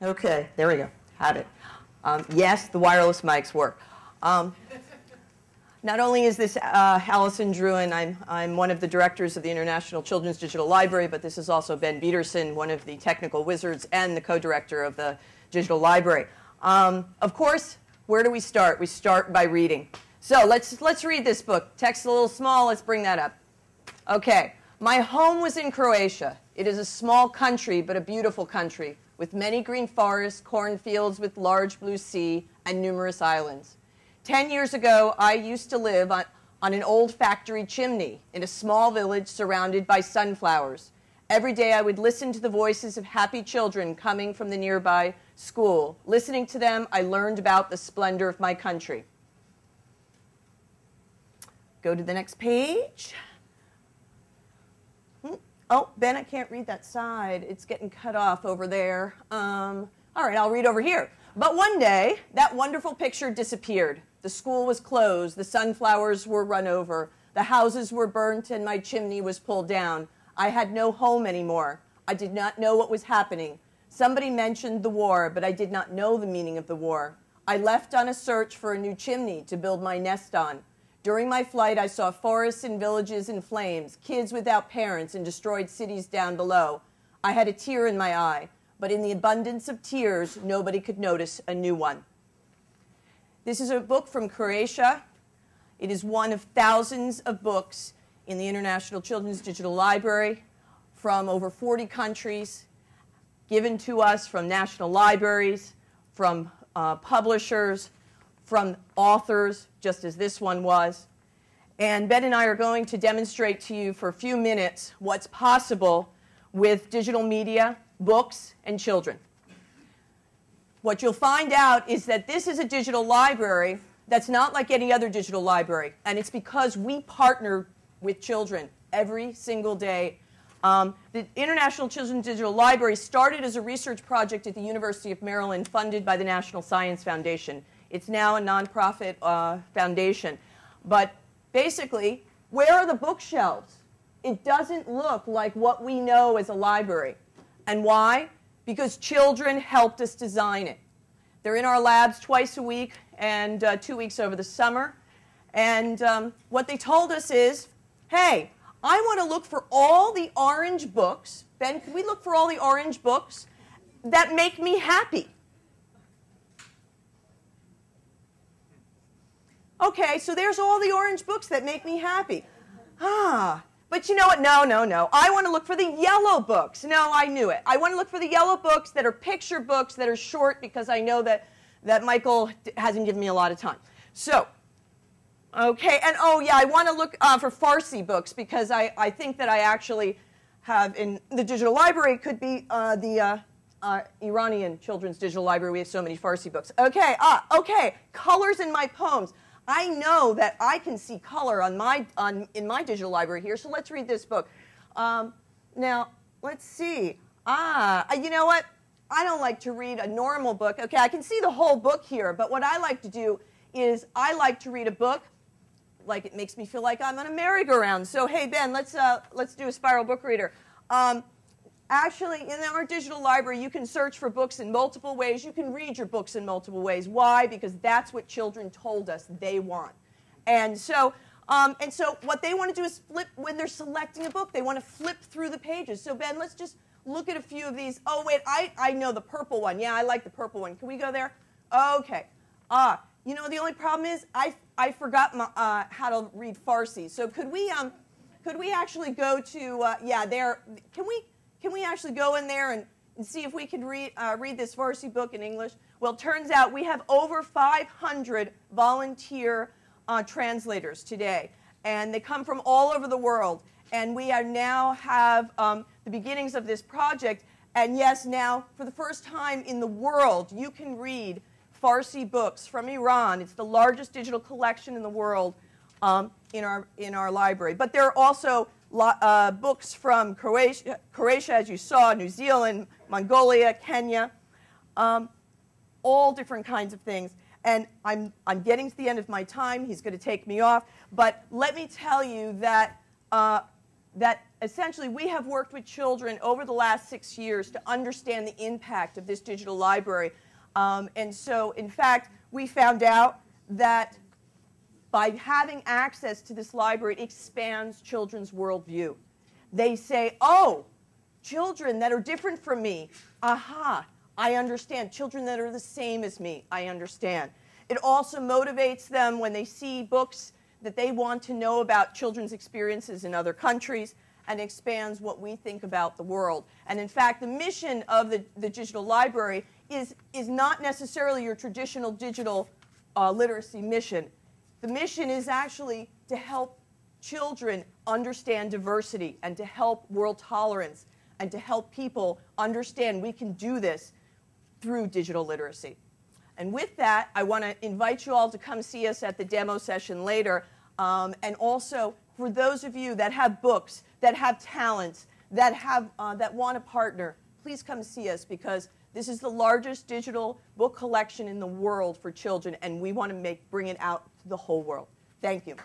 Okay, there we go. Had it. Yes, the wireless mics work. Not only is this Allison Druin, I'm one of the directors of the International Children's Digital Library, but this is also Ben Peterson, one of the technical wizards and the co-director of the Digital Library. Of course, where do we start? We start by reading. So let's read this book. Text's a little small. Let's bring that up. Okay. My home was in Croatia. It is a small country, but a beautiful country, with many green forests, cornfields with large blue sea, and numerous islands. 10 years ago, I used to live on an old factory chimney in a small village surrounded by sunflowers. Every day I would listen to the voices of happy children coming from the nearby school. Listening to them, I learned about the splendor of my country. Go to the next page. Oh, Ben, I can't read that side. It's getting cut off over there. All right, I'll read over here. But one day, that wonderful picture disappeared. The school was closed, the sunflowers were run over, the houses were burnt, and my chimney was pulled down. I had no home anymore. I did not know what was happening. Somebody mentioned the war, but I did not know the meaning of the war. I left on a search for a new chimney to build my nest on. During my flight, I saw forests and villages in flames, kids without parents, and destroyed cities down below. I had a tear in my eye, but in the abundance of tears, nobody could notice a new one. This is a book from Croatia. It is one of thousands of books in the International Children's Digital Library from over 40 countries, given to us from national libraries, from publishers, from authors, just as this one was. And Ben and I are going to demonstrate to you for a few minutes what's possible with digital media, books, and children. What you'll find out is that this is a digital library that's not like any other digital library, and it's because we partner with children every single day. The International Children's Digital Library started as a research project at the University of Maryland, funded by the National Science Foundation. It's now a nonprofit foundation. But basically, where are the bookshelves? It doesn't look like what we know as a library. And why? Because children helped us design it. They're in our labs twice a week and 2 weeks over the summer. And what they told us is, hey, I want to look for all the orange books. Ben, can we look for all the orange books that make me happy? Okay, so there's all the orange books that make me happy. Ah, but you know what? No, no, no. I want to look for the yellow books. No, I knew it. I want to look for the yellow books that are picture books that are short, because I know that Michael hasn't given me a lot of time. So, okay, and oh yeah, I want to look for Farsi books, because I think that I actually have in the digital library could be the Iranian Children's Digital Library. We have so many Farsi books. Okay, okay, colors in my poems. I know that I can see color on in my digital library here, so let's read this book. Now, let's see. You know what? I don't like to read a normal book. Okay, I can see the whole book here, but what I like to do is I like to read a book like it makes me feel like I'm on a merry-go-round. So, hey, Ben, let's do a spiral book reader. Actually, in our digital library, you can search for books in multiple ways. You can read your books in multiple ways. Why? Because that's what children told us they want. And so what they want to do is flip when they're selecting a book. They want to flip through the pages. So, Ben, let's just look at a few of these. Oh, wait, I know the purple one. Yeah, I like the purple one. Can we go there? Okay. You know, the only problem is I forgot my, how to read Farsi. So could we actually go to, yeah, there. Can we actually go in there and see if we can read this Farsi book in English? Well, it turns out we have over 500 volunteer translators today, and they come from all over the world. And we are now have the beginnings of this project. And yes, now for the first time in the world, you can read Farsi books from Iran. It's the largest digital collection in the world in our library. But there are also books from Croatia, as you saw, New Zealand, Mongolia, Kenya, all different kinds of things. And I'm getting to the end of my time. He's going to take me off. But let me tell you that essentially, we have worked with children over the last 6 years to understand the impact of this digital library. And so, in fact, we found out that by having access to this library, it expands children's worldview. They say, oh, children that are different from me, aha, I understand. Children that are the same as me, I understand. It also motivates them when they see books that they want to know about children's experiences in other countries, and expands what we think about the world. And in fact, the mission of the digital library is not necessarily your traditional digital literacy mission. The mission is actually to help children understand diversity and to help world tolerance and to help people understand we can do this through digital literacy. And with that, I want to invite you all to come see us at the demo session later. And also, for those of you that have books, that have talents, that have that want a partner, please come see us, because this is the largest digital book collection in the world for children, and we want to bring it out to the whole world. Thank you.